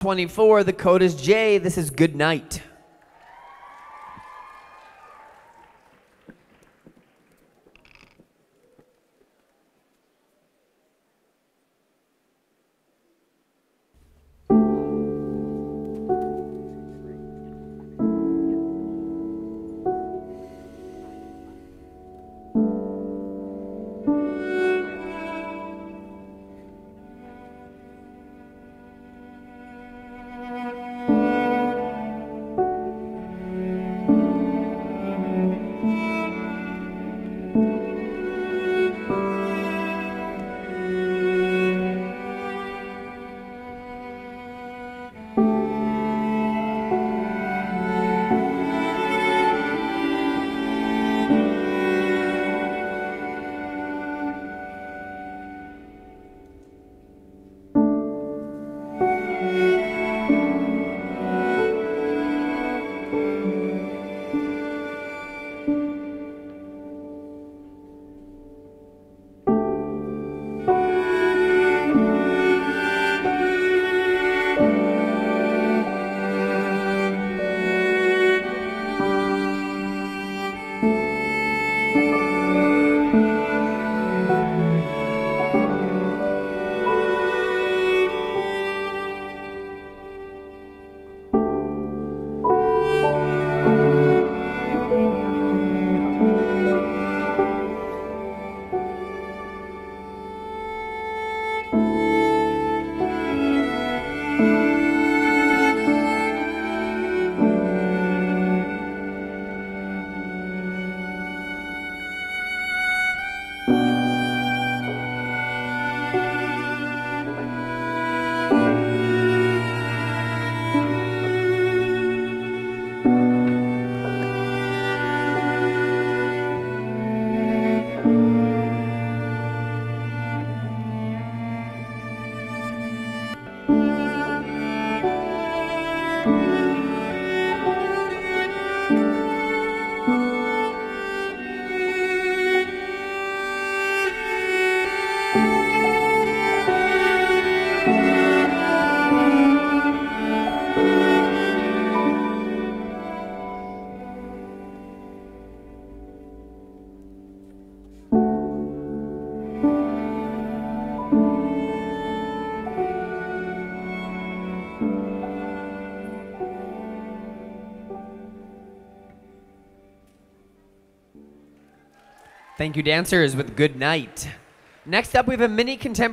24, the code is J. This is Good Night. Thank you, dancers, with Good Night. Next up, we have a mini contemporary.